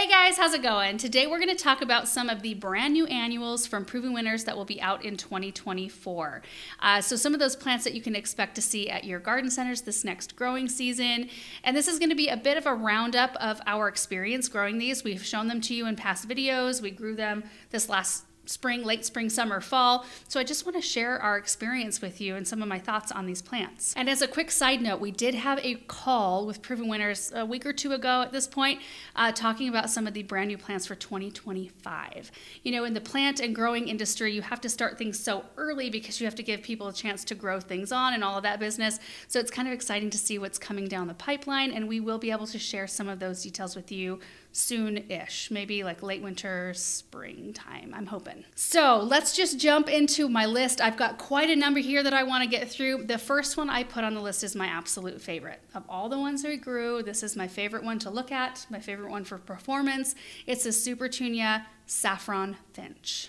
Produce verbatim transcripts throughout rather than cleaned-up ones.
Hey guys, how's it going? Today we're going to talk about some of the brand new annuals from Proven Winners that will be out in twenty twenty-four. Uh, so some of those plants that you can expect to see at your garden centers this next growing season. And this is going to be a bit of a roundup of our experience growing these. We've shown them to you in past videos. We grew them this last spring, late spring, summer, fall. So I just want to share our experience with you and some of my thoughts on these plants. And as a quick side note, we did have a call with Proven Winners a week or two ago at this point, uh, talking about some of the brand new plants for twenty twenty-five. You know, in the plant and growing industry, you have to start things so early because you have to give people a chance to grow things on and all of that business. So it's kind of exciting to see what's coming down the pipeline, and we will be able to share some of those details with you soon-ish, maybe like late winter, springtime, I'm hoping. So let's just jump into my list. I've got quite a number here that I want to get through. The first one I put on the list is my absolute favorite. Of all the ones I grew, this is my favorite one to look at, my favorite one for performance. It's a Supertunia Saffron Finch.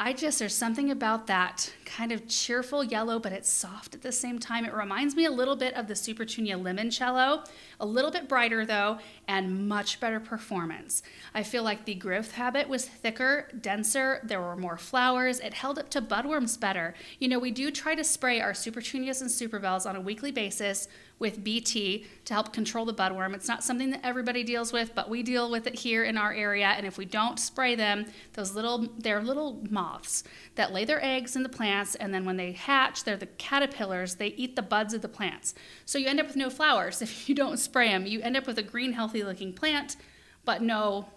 I just, there's something about that kind of cheerful yellow, but it's soft at the same time. It reminds me a little bit of the Supertunia Limoncello, a little bit brighter though, and much better performance. I feel like the growth habit was thicker, denser, there were more flowers, it held up to budworms better. You know, we do try to spray our Supertunias and Superbells on a weekly basis with B T to help control the budworm. It's not something that everybody deals with, but we deal with it here in our area, and if we don't spray them, those little, they're little moths that lay their eggs in the plants, and then when they hatch, they're the caterpillars, they eat the buds of the plants. So you end up with no flowers if you don't spray them. You end up with a green, healthy looking plant, but no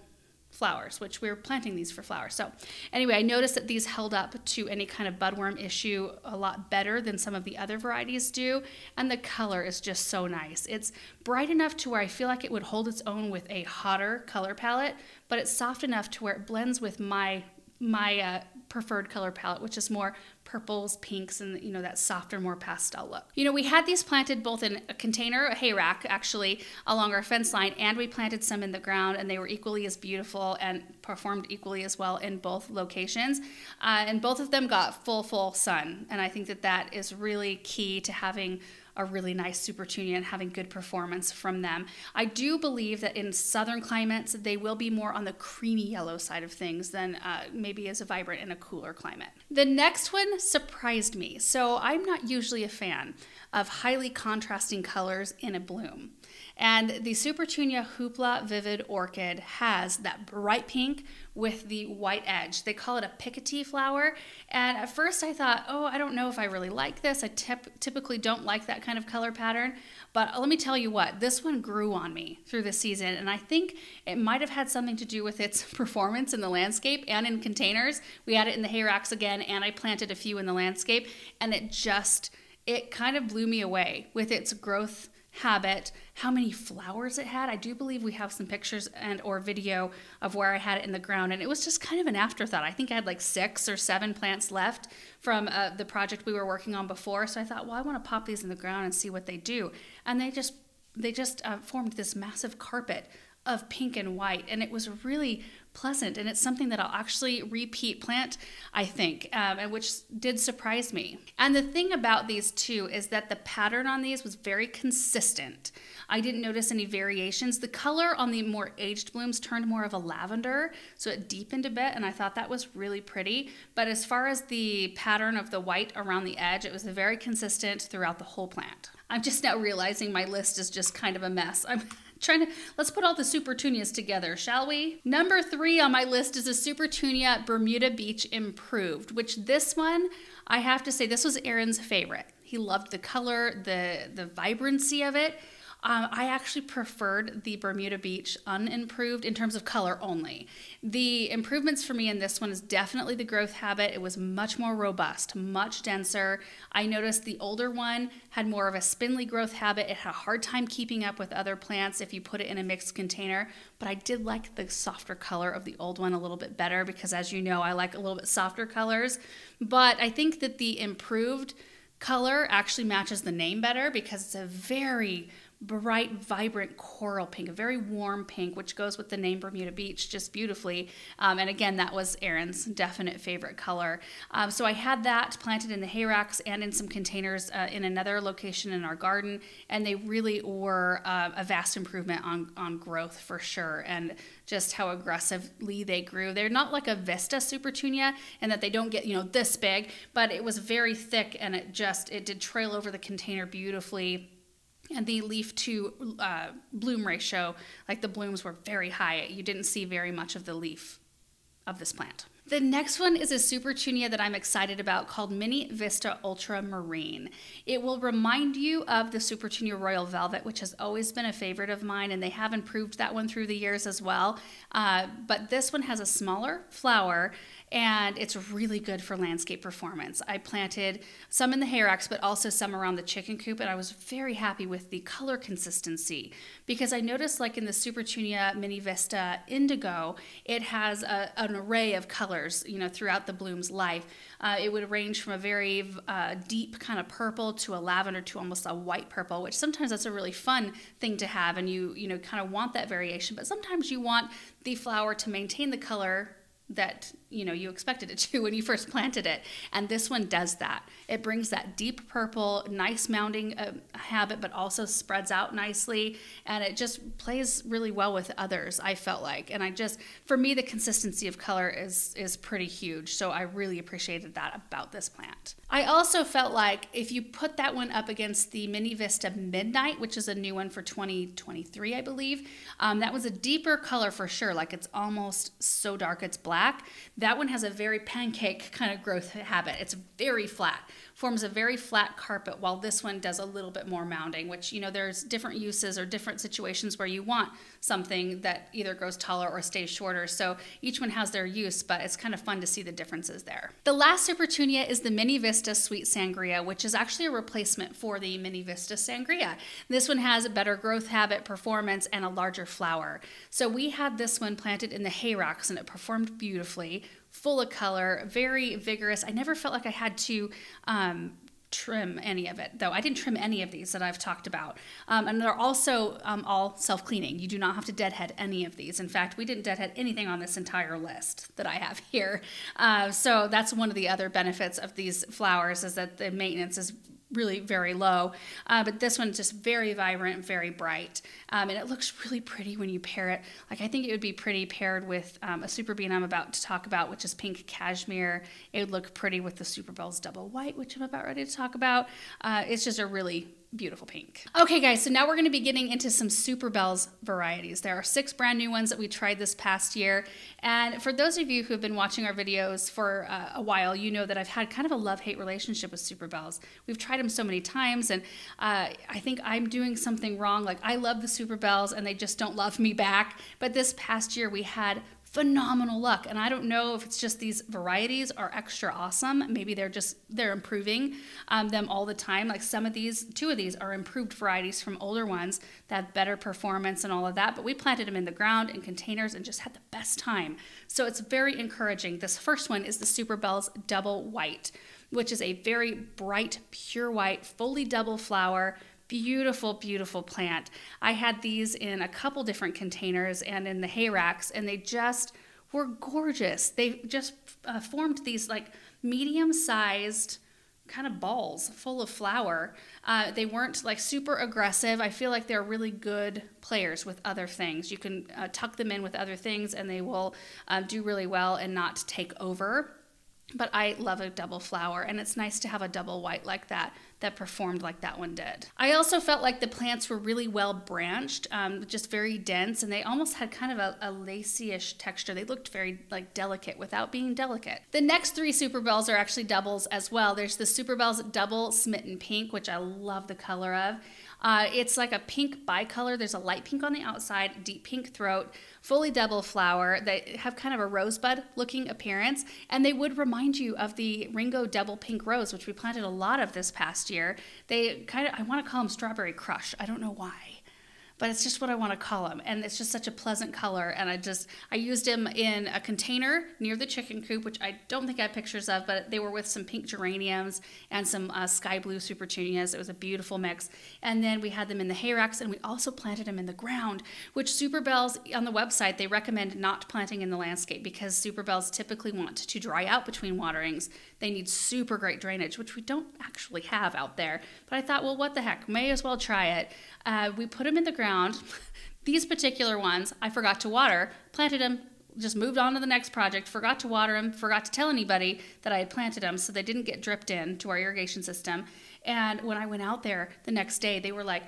flowers, which we were planting these for flowers. So anyway, I noticed that these held up to any kind of budworm issue a lot better than some of the other varieties do, and the color is just so nice. It's bright enough to where I feel like it would hold its own with a hotter color palette, but it's soft enough to where it blends with my my uh, preferred color palette, which is more purples, pinks, and you know, that softer, more pastel look. You know, we had these planted both in a container, a hay rack actually, along our fence line, and we planted some in the ground, and they were equally as beautiful and performed equally as well in both locations. Uh, and both of them got full, full sun. And I think that that is really key to having a really nice Supertunia and having good performance from them. I do believe that in southern climates, they will be more on the creamy yellow side of things than uh, maybe as vibrant in a cooler climate. The next one surprised me. So I'm not usually a fan of highly contrasting colors in a bloom. And the Supertunia Hoopla Vivid Orchid has that bright pink with the white edge. They call it a picotee flower. And at first I thought, oh, I don't know if I really like this. I tip typically don't like that kind of color pattern. But let me tell you what, this one grew on me through the season. And I think it might have had something to do with its performance in the landscape and in containers. We had it in the hay racks again, and I planted a few in the landscape. And it just, it kind of blew me away with its growth habit, how many flowers it had. I do believe we have some pictures and or video of where I had it in the ground, and it was just kind of an afterthought. I think I had like six or seven plants left from uh, the project we were working on before, so I thought, well, I want to pop these in the ground and see what they do. And they just, they just uh, formed this massive carpet of pink and white, and it was really pleasant, and it's something that I'll actually repeat plant, I think, um, and which did surprise me. And the thing about these two is that the pattern on these was very consistent. I didn't notice any variations. The color on the more aged blooms turned more of a lavender, so it deepened a bit, and I thought that was really pretty. But as far as the pattern of the white around the edge, it was very consistent throughout the whole plant. I'm just now realizing my list is just kind of a mess. I'm trying to, let's put all the Supertunias together, shall we? Number three on my list is a Supertunia Bermuda Beach Improved, which this one, I have to say, this was Aaron's favorite. He loved the color, the, the vibrancy of it. Um, I actually preferred the Bermuda Beach unimproved in terms of color only. The improvements for me in this one is definitely the growth habit. It was much more robust, much denser. I noticed the older one had more of a spindly growth habit. It had a hard time keeping up with other plants if you put it in a mixed container, but I did like the softer color of the old one a little bit better because, as you know, I like a little bit softer colors. But I think that the improved color actually matches the name better because it's a very bright, vibrant coral pink, a very warm pink, which goes with the name Bermuda Beach just beautifully. Um, and again, that was Erin's definite favorite color. Um, so I had that planted in the hay racks and in some containers uh, in another location in our garden, and they really were uh, a vast improvement on, on growth for sure, and just how aggressively they grew. They're not like a Vista Supertunia in that they don't get, you know, this big, but it was very thick, and it just, it did trail over the container beautifully. And the leaf to uh, bloom ratio, like the blooms were very high. You didn't see very much of the leaf of this plant. The next one is a Supertunia that I'm excited about called Mini Vista Ultramarine. It will remind you of the Supertunia Royal Velvet, which has always been a favorite of mine, and they have improved that one through the years as well. Uh, but this one has a smaller flower, and it's really good for landscape performance. I planted some in the hay racks, but also some around the chicken coop, and I was very happy with the color consistency, because I noticed, like in the Supertunia Mini Vista Indigo, it has a, an array of colors. You know, throughout the bloom's life, uh, it would range from a very uh, deep kind of purple to a lavender to almost a white purple, which sometimes that's a really fun thing to have, and you you know kind of want that variation. But sometimes you want the flower to maintain the color that you know you expected it to when you first planted it, and this one does that. It brings that deep purple, nice mounding uh, habit, but also spreads out nicely, and it just plays really well with others, I felt like. And I just, for me, the consistency of color is is pretty huge, so I really appreciated that about this plant. I also felt like if you put that one up against the Mini Vista Midnight, which is a new one for twenty twenty-three, I believe, um, that was a deeper color for sure. Like, it's almost so dark it's black. That one has a very pancake kind of growth habit. It's very flat, forms a very flat carpet, while this one does a little bit more mounding, which, you know, there's different uses or different situations where you want something that either grows taller or stays shorter. So each one has their use, but it's kind of fun to see the differences there. The last Supertunia is the Mini Vista Sweet Sangria, which is actually a replacement for the Mini Vista Sangria. This one has a better growth habit, performance, and a larger flower. So we had this one planted in the hay racks, and it performed beautifully. Beautifully, full of color, very vigorous. I never felt like I had to um, trim any of it, though. I didn't trim any of these that I've talked about. Um, and they're also um, all self-cleaning. You do not have to deadhead any of these. In fact, we didn't deadhead anything on this entire list that I have here. Uh, so that's one of the other benefits of these flowers, is that the maintenance is really very low, uh, but this one's just very vibrant, very bright, um, and it looks really pretty when you pair it. Like, I think it would be pretty paired with um, a Superbena I'm about to talk about, which is Pink Cashmere. It would look pretty with the Superbells Double White, which I'm about ready to talk about. Uh, it's just a really beautiful pink. Okay guys, so now we're going to be getting into some Superbells varieties. There are six brand new ones that we tried this past year, and for those of you who have been watching our videos for uh, a while, you know that I've had kind of a love-hate relationship with Superbells. We've tried them so many times, and uh, I think I'm doing something wrong. Like, I love the Superbells and they just don't love me back, but this past year we had phenomenal luck, and I don't know if it's just these varieties are extra awesome. Maybe they're just they're improving um, them all the time. Like, some of these, two of these are improved varieties from older ones that have better performance and all of that, but we planted them in the ground in containers and just had the best time. So it's very encouraging. This first one is the Superbells Double White, which is a very bright, pure white, fully double flower. Beautiful, beautiful plant. I had these in a couple different containers and in the hay racks, and they just were gorgeous. They just uh, formed these like medium-sized kind of balls full of flower. Uh, they weren't like super aggressive. I feel like they're really good players with other things. You can uh, tuck them in with other things, and they will uh, do really well and not take over. But I love a double flower, and it's nice to have a double white like that that performed like that one did. I also felt like the plants were really well branched, um, just very dense, and they almost had kind of a, a lacy-ish texture. They looked very like delicate without being delicate. The next three Superbells are actually doubles as well. There's the Superbells Double Smitten Pink, which I love the color of. Uh, it's like a pink bicolor. There's a light pink on the outside, deep pink throat, fully double flower. They have kind of a rosebud looking appearance, and they would remind you of the Ringo double pink rose, which we planted a lot of this past year. They kind of, I want to call them Strawberry Crush. I don't know why. but it's just what I want to call him. And it's just such a pleasant color. And I just, I used him in a container near the chicken coop, which I don't think I have pictures of, but they were with some pink geraniums and some uh, sky blue supertunias. It was a beautiful mix. And then we had them in the hay racks, and we also planted them in the ground, which Superbells on the website, they recommend not planting in the landscape because Superbells typically want to dry out between waterings. They need super great drainage, which we don't actually have out there. But I thought, well, what the heck? May as well try it. Uh, we put them in the ground. These particular ones, I forgot to water, planted them, just moved on to the next project, forgot to water them, forgot to tell anybody that I had planted them, so they didn't get dripped in to our irrigation system. And when I went out there the next day, they were like,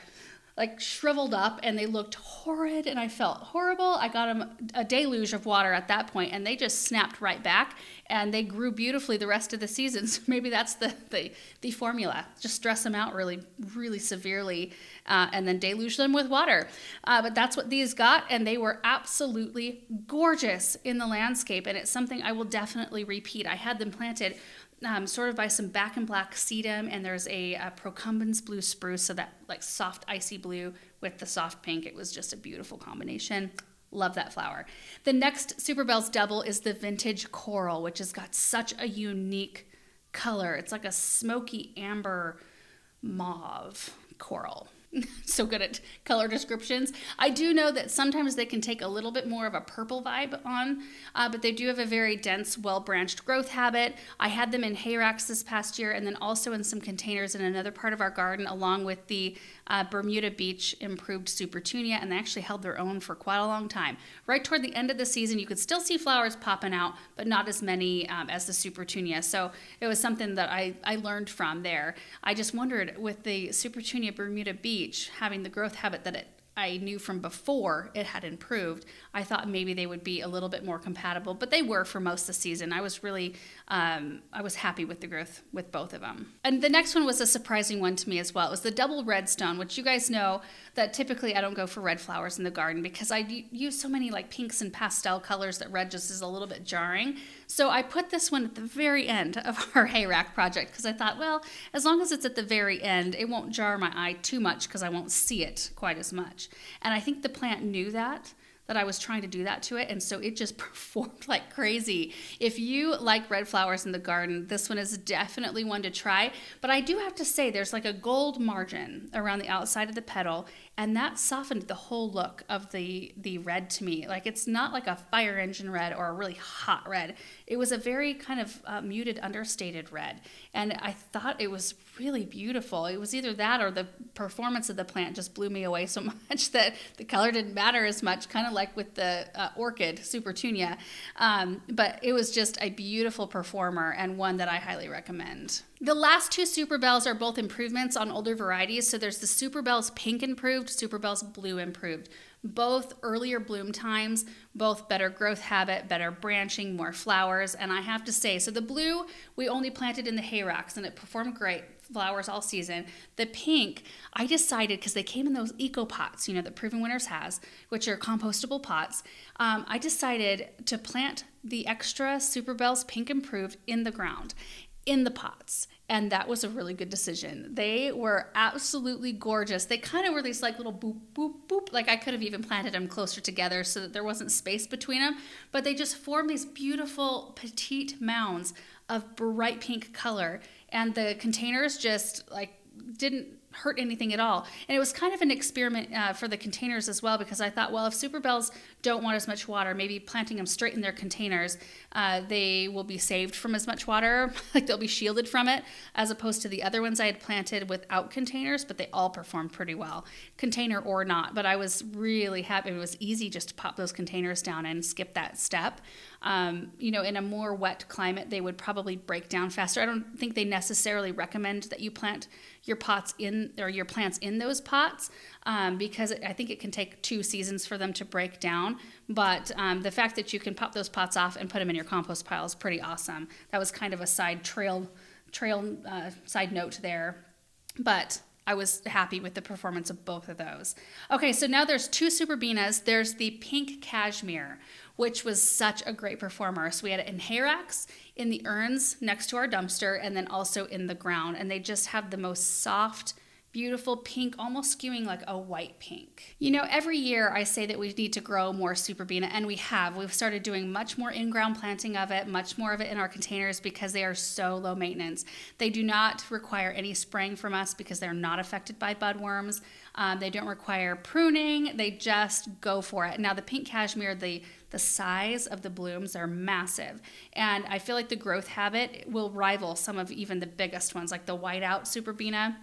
like shriveled up, and they looked horrid, and I felt horrible. I got them a deluge of water at that point, and they just snapped right back, and they grew beautifully the rest of the season. So maybe that's the the, the formula. Just stress them out really, really severely, uh, and then deluge them with water. Uh, but that's what these got, and they were absolutely gorgeous in the landscape, and it's something I will definitely repeat. I had them planted Um, sort of by some back and black sedum, and there's a, a procumbens blue spruce, so that like soft icy blue with the soft pink. It was just a beautiful combination. Love that flower. The next Superbells double is the vintage coral, which has got such a unique color. It's like a smoky amber mauve coral. So good at color descriptions. I do know that sometimes they can take a little bit more of a purple vibe on, uh, but they do have a very dense, well-branched growth habit. I had them in hay racks this past year, and then also in some containers in another part of our garden, along with the uh, Bermuda Beach Improved Supertunia, and they actually held their own for quite a long time. Right toward the end of the season, you could still see flowers popping out, but not as many um, as the Supertunia. So it was something that I, I learned from there. I just wondered with the Supertunia Bermuda Beach, having the growth habit that it, I knew from before it had improved, I thought maybe they would be a little bit more compatible, but they were for most of the season. I was really, um, I was happy with the growth with both of them. And the next one was a surprising one to me as well. It was the double redstone, which you guys know that typically I don't go for red flowers in the garden because I use so many like pinks and pastel colors that red just is a little bit jarring. So I put this one at the very end of our hay rack project because I thought, well, as long as it's at the very end, it won't jar my eye too much because I won't see it quite as much. And I think the plant knew that, that I was trying to do that to it, and so it just performed like crazy. If you like red flowers in the garden, this one is definitely one to try. But I do have to say there's like a gold margin around the outside of the petal, and that softened the whole look of the, the red to me. Like it's not like a fire engine red or a really hot red. It was a very kind of uh, muted, understated red, and I thought it was really beautiful. It was either that or the performance of the plant just blew me away so much that the color didn't matter as much, kind of like with the uh, orchid, Supertunia. Um, but it was just a beautiful performer and one that I highly recommend. The last two Superbells are both improvements on older varieties. So there's the Superbells Pink Improved, Superbells Blue Improved. Both earlier bloom times, both better growth habit, better branching, more flowers. And I have to say, so the blue, we only planted in the hay racks and it performed great. Flowers all season. The pink, I decided, because they came in those eco pots, you know, that Proven Winners has, which are compostable pots, um, I decided to plant the extra Superbells Pink Improved in the ground, in the pots. And that was a really good decision. They were absolutely gorgeous. They kind of were these like little boop, boop, boop. Like I could have even planted them closer together so that there wasn't space between them, but they just formed these beautiful petite mounds of bright pink color. And the containers just like didn't hurt anything at all. And it was kind of an experiment uh, for the containers as well, because I thought, well, if Superbells don't want as much water, maybe planting them straight in their containers, uh, they will be saved from as much water, like they'll be shielded from it, as opposed to the other ones I had planted without containers, but they all performed pretty well, container or not. But I was really happy. It was easy just to pop those containers down and skip that step. Um, you know, in a more wet climate, they would probably break down faster. I don't think they necessarily recommend that you plant your pots in or your plants in those pots um, because it, I think it can take two seasons for them to break down. But um, the fact that you can pop those pots off and put them in your compost pile is pretty awesome. That was kind of a side trail, trail uh, side note there, but I was happy with the performance of both of those. Okay, so now there's two Superbenas. There's the pink cashmere, which was such a great performer. So we had it in hay racks, in the urns next to our dumpster, and then also in the ground. And they just have the most soft beautiful pink, almost skewing like a white pink. You know, every year I say that we need to grow more Superbena, and we have. We've started doing much more in-ground planting of it, much more of it in our containers because they are so low maintenance. They do not require any spraying from us because they're not affected by budworms. Um, they don't require pruning. They just go for it. Now the pink cashmere, the The size of the blooms are massive, and I feel like the growth habit will rival some of even the biggest ones, like the whiteout Superbena.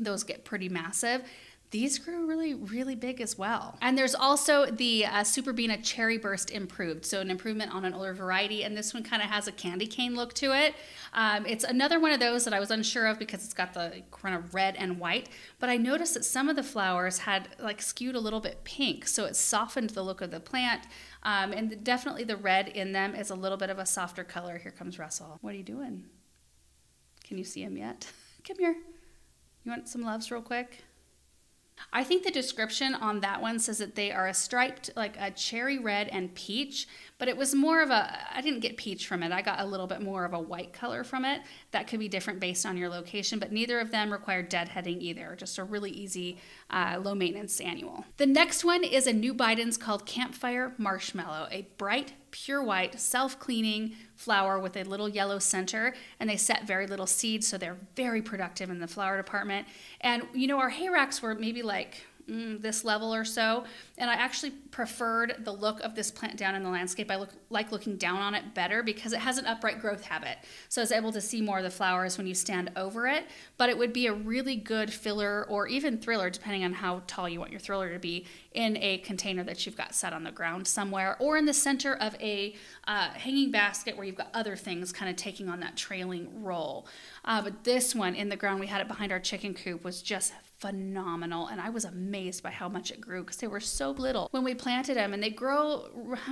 Those get pretty massive. These grew really, really big as well. And there's also the uh, Superbena Cherry Burst Improved, so an improvement on an older variety, and this one kind of has a candy cane look to it. Um, it's another one of those that I was unsure of because it's got the kind of red and white, but I noticed that some of the flowers had like skewed a little bit pink, so it softened the look of the plant, um, and the, definitely the red in them is a little bit of a softer color. Here comes Russell. What are you doing? Can you see him yet? Come here. You want some loves real quick? I think the description on that one says that they are a striped, like a cherry red and peach, but it was more of a, I didn't get peach from it. I got a little bit more of a white color from it. That could be different based on your location, but neither of them require deadheading either. Just a really easy, uh, low maintenance annual. The next one is a new Bidens called Campfire Marshmallow, a bright, pure white, self-cleaning flower with a little yellow center, and they set very little seeds, so they're very productive in the flower department. And you know, our hay racks were maybe like mm, this level or so, and I actually preferred the look of this plant down in the landscape. I look like looking down on it better because it has an upright growth habit, so I was able to see more of the flowers when you stand over it. But it would be a really good filler or even thriller, depending on how tall you want your thriller to be, in a container that you've got set on the ground somewhere, or in the center of a uh, hanging basket where you've got other things kind of taking on that trailing role. Uh, but this one in the ground, we had it behind our chicken coop, was just phenomenal, and I was amazed by how much it grew because they were so little when we planted them, and they grow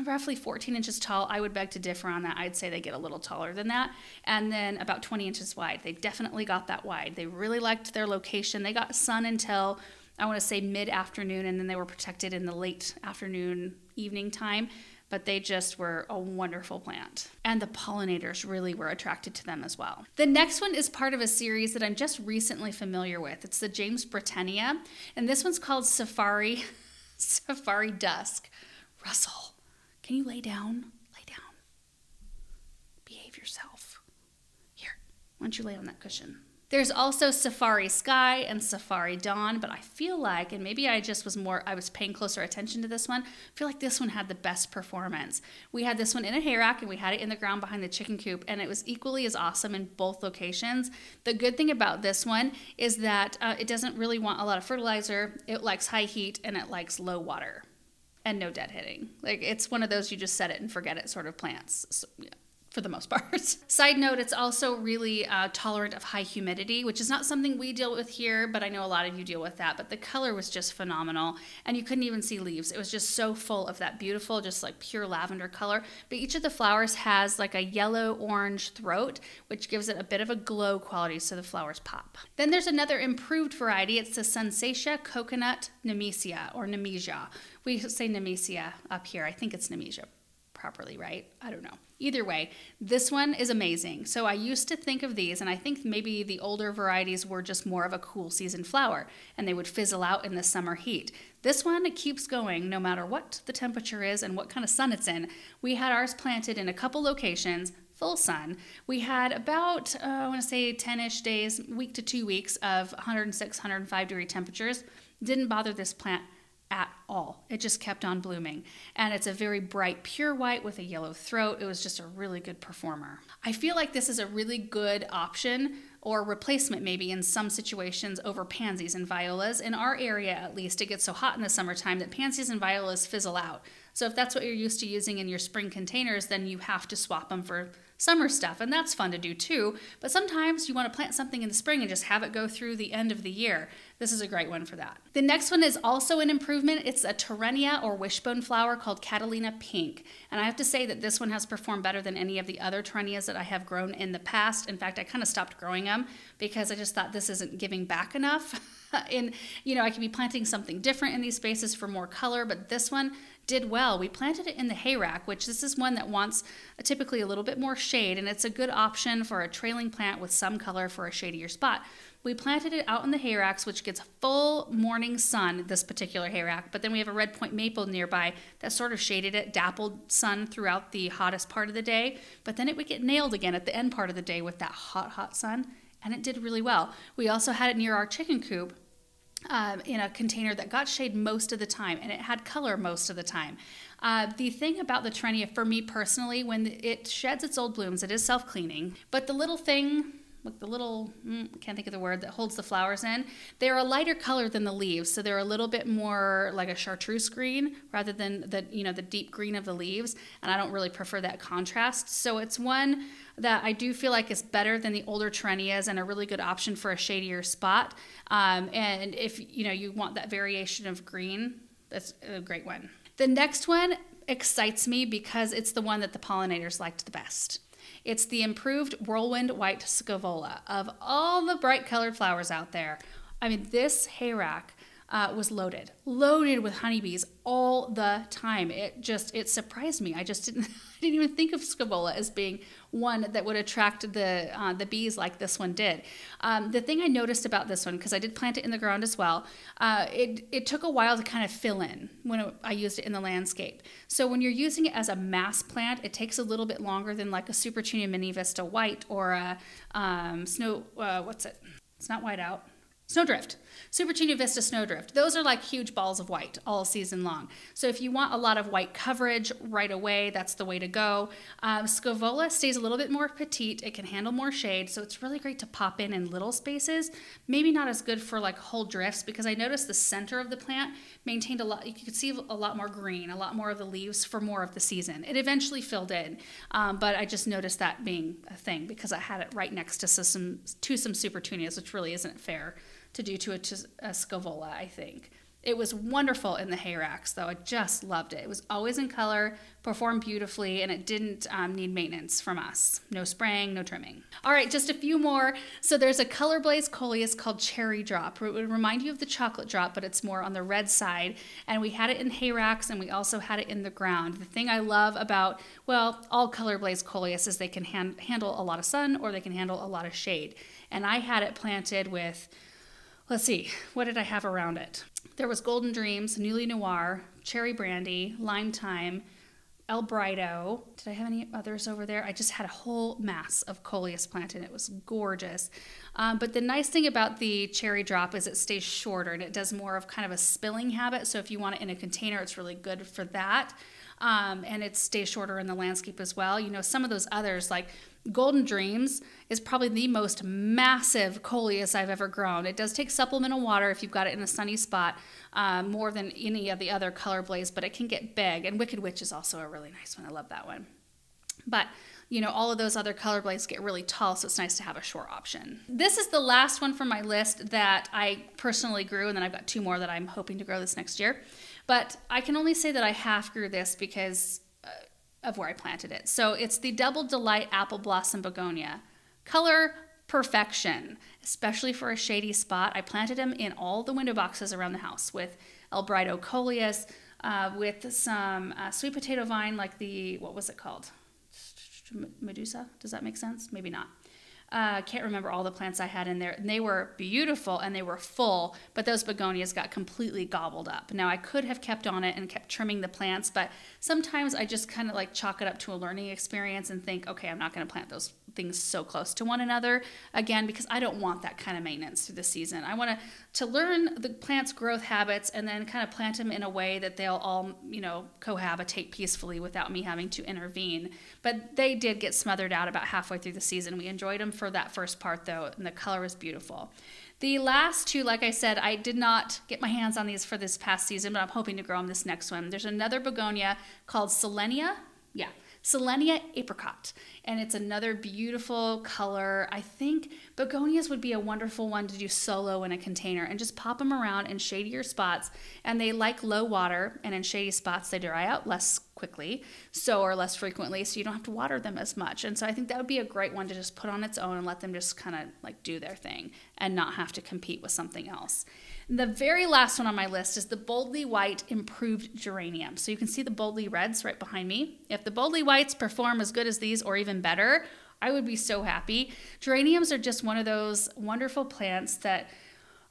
roughly fourteen inches tall. I would beg to differ on that. I'd say they get a little taller than that, and then about twenty inches wide. They definitely got that wide. They really liked their location. They got sun until I want to say mid-afternoon, and then they were protected in the late afternoon, evening time. But they just were a wonderful plant. And the pollinators really were attracted to them as well. The next one is part of a series that I'm just recently familiar with. It's the Jamesbrittenia, and this one's called Safari, Safari Dusk. Russell, can you lay down? Lay down. Behave yourself. Here, why don't you lay on that cushion? There's also Safari Sky and Safari Dawn, but I feel like, and maybe I just was more, I was paying closer attention to this one, I feel like this one had the best performance. We had this one in a hay rack, and we had it in the ground behind the chicken coop, and it was equally as awesome in both locations. The good thing about this one is that uh, it doesn't really want a lot of fertilizer, it likes high heat, and it likes low water, and no deadheading. Like, it's one of those you just set it and forget it sort of plants. So, yeah. For the most part. Side note, it's also really uh, tolerant of high humidity, which is not something we deal with here, but I know a lot of you deal with that. But the color was just phenomenal, and you couldn't even see leaves. It was just so full of that beautiful, just like pure lavender color. But each of the flowers has like a yellow orange throat, which gives it a bit of a glow quality, so the flowers pop. Then there's another improved variety. It's the Sunsatia Coconut Nemesia, or Nemesia. We say Nemesia up here. I think it's Nemesia properly, right? I don't know. Either way, this one is amazing. So I used to think of these, and I think maybe the older varieties were just more of a cool season flower, and they would fizzle out in the summer heat. This one, it keeps going no matter what the temperature is and what kind of sun it's in. We had ours planted in a couple locations, full sun. We had about, uh, I want to say ten-ish days, week to two weeks of one oh six, one oh five degree temperatures. Didn't bother this plant at all. It just kept on blooming. And it's a very bright, pure white with a yellow throat. It was just a really good performer. I feel like this is a really good option or replacement maybe in some situations over pansies and violas. In our area, at least, it gets so hot in the summertime that pansies and violas fizzle out. So if that's what you're used to using in your spring containers, then you have to swap them for summer stuff, and that's fun to do too. But sometimes you want to plant something in the spring and just have it go through the end of the year. This is a great one for that. The next one is also an improvement. It's a Terenia or wishbone flower called Catalina Pink. And I have to say that this one has performed better than any of the other Terenias that I have grown in the past. In fact, I kind of stopped growing them because I just thought this isn't giving back enough. And, you know, I could be planting something different in these spaces for more color, but this one did well. We planted it in the hay rack, which this is one that wants a, typically a little bit more shade, and it's a good option for a trailing plant with some color for a shadier spot. We planted it out in the hay racks, which gets full morning sun, this particular hay rack, but then we have a red point maple nearby that sort of shaded it, dappled sun throughout the hottest part of the day, but then it would get nailed again at the end part of the day with that hot, hot sun, and it did really well. We also had it near our chicken coop, Um, in a container that got shade most of the time, and it had color most of the time. Uh, the thing about the Terenia, for me personally, when it sheds its old blooms, it is self-cleaning, but the little thing, like the little, mm, I can't think of the word, that holds the flowers in, they're a lighter color than the leaves, so they're a little bit more like a chartreuse green rather than the, you know, the deep green of the leaves, and I don't really prefer that contrast, so it's one that I do feel like is better than the older Terenias and a really good option for a shadier spot. Um, and if you know you want that variation of green, that's a great one. The next one excites me because it's the one that the pollinators liked the best. It's the improved Whirlwind White Scaevola. Of all the bright colored flowers out there, I mean, this hay rack Uh, was loaded, loaded with honeybees all the time. It just, it surprised me. I just didn't, I didn't even think of Scaevola as being one that would attract the, uh, the bees like this one did. Um, the thing I noticed about this one, because I did plant it in the ground as well, uh, it, it took a while to kind of fill in when it, I used it in the landscape. So when you're using it as a mass plant, it takes a little bit longer than like a Supertunia Mini Vista White or a um, snow, uh, what's it? It's not white out. Snowdrift, Supertunia Vista Snowdrift. Those are like huge balls of white all season long. So if you want a lot of white coverage right away, that's the way to go. Uh, Scaevola stays a little bit more petite. It can handle more shade, so it's really great to pop in in little spaces. Maybe not as good for like whole drifts because I noticed the center of the plant maintained a lot. You could see a lot more green, a lot more of the leaves for more of the season. It eventually filled in, um, but I just noticed that being a thing because I had it right next to some to some Supertunias, which really isn't fair to do to a, to a Scaevola, I think. It was wonderful in the hay racks, though. I just loved it. It was always in color, performed beautifully, and it didn't um, need maintenance from us. No spraying, no trimming. All right, just a few more. So there's a ColorBlaze Coleus called Cherry Drop. It would remind you of the chocolate drop, but it's more on the red side. And we had it in hay racks, and we also had it in the ground. The thing I love about, well, all ColorBlaze Coleus is they can hand, handle a lot of sun or they can handle a lot of shade. And I had it planted with... Let's see, what did I have around it? There was Golden Dreams, Newly Noir, Cherry Brandy, Lime Time, El Brito. Did I have any others over there? I just had a whole mass of Coleus planted. It was gorgeous. Um, but the nice thing about the Cherry Drop is it stays shorter and it does more of kind of a spilling habit. So if you want it in a container, it's really good for that. Um, and it stays shorter in the landscape as well. You know, some of those others like Golden Dreams is probably the most massive Coleus I've ever grown. It does take supplemental water if you've got it in a sunny spot, uh, more than any of the other ColorBlaze, but it can get big. And Wicked Witch is also a really nice one. I love that one. But, you know, all of those other ColorBlaze get really tall, so it's nice to have a short option. This is the last one from my list that I personally grew, and then I've got two more that I'm hoping to grow this next year. But I can only say that I half grew this because of where I planted it. So it's the Double Delight Apple Blossom Begonia Color Perfection, especially for a shady spot. I planted them in all the window boxes around the house with El Brito Coleus, uh, with some uh, sweet potato vine like the, what was it called? Medusa? Does that make sense? Maybe not. I uh, can't remember all the plants I had in there. And they were beautiful and they were full, but those begonias got completely gobbled up. Now I could have kept on it and kept trimming the plants, but sometimes I just kind of like chalk it up to a learning experience and think, okay, I'm not going to plant those things so close to one another again, because I don't want that kind of maintenance through the season. I want to, to learn the plant's growth habits and then kind of plant them in a way that they'll all, you know, cohabitate peacefully without me having to intervene. But they did get smothered out about halfway through the season. We enjoyed them for that first part though, and the color was beautiful. The last two, like I said, I did not get my hands on these for this past season, but I'm hoping to grow them this next one. There's another begonia called Solenia, yeah, Solenia Apricot, and it's another beautiful color. I think begonias would be a wonderful one to do solo in a container and just pop them around in shadier spots, and they like low water, and in shady spots they dry out less quickly, so or less frequently, so you don't have to water them as much. And so I think that would be a great one to just put on its own and let them just kind of like do their thing and not have to compete with something else. And the very last one on my list is the Boldly White Improved Geranium. So you can see the Boldly Reds right behind me. If the Boldly Whites perform as good as these or even better, I would be so happy. Geraniums are just one of those wonderful plants that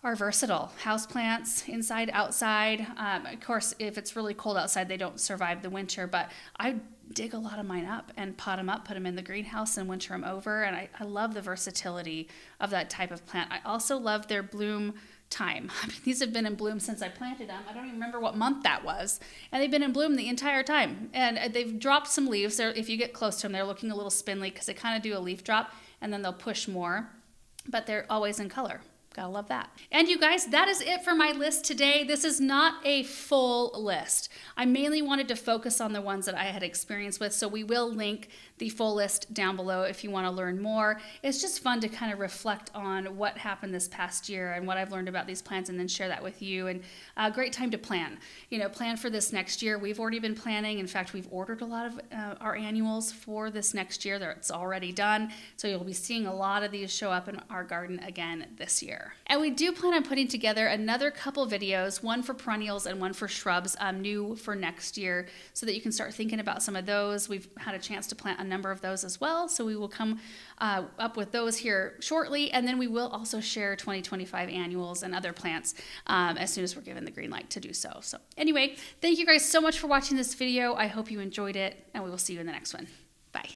are versatile. House plants, inside, outside. Um, of course, if it's really cold outside, they don't survive the winter, but I dig a lot of mine up and pot them up, put them in the greenhouse and winter them over. And I, I love the versatility of that type of plant. I also love their bloom time. I mean, these have been in bloom since I planted them. I don't even remember what month that was. And they've been in bloom the entire time. And they've dropped some leaves. They're, if you get close to them, they're looking a little spindly because they kind of do a leaf drop and then they'll push more, but they're always in color. Gotta love that. And you guys, that is it for my list today. This is not a full list. I mainly wanted to focus on the ones that I had experience with, so we will link the full list down below if you want to learn more. It's just fun to kind of reflect on what happened this past year and what I've learned about these plants and then share that with you. And a great time to plan. You know, plan for this next year. We've already been planning. In fact, we've ordered a lot of uh, our annuals for this next year. It's already done. So you'll be seeing a lot of these show up in our garden again this year. And we do plan on putting together another couple videos, one for perennials and one for shrubs, um, new for next year, so that you can start thinking about some of those. We've had a chance to plant a number of those as well, so we will come uh, up with those here shortly, and then we will also share twenty twenty-five annuals and other plants um, as soon as we're given the green light to do so. So anyway, thank you guys so much for watching this video. I hope you enjoyed it, and we will see you in the next one.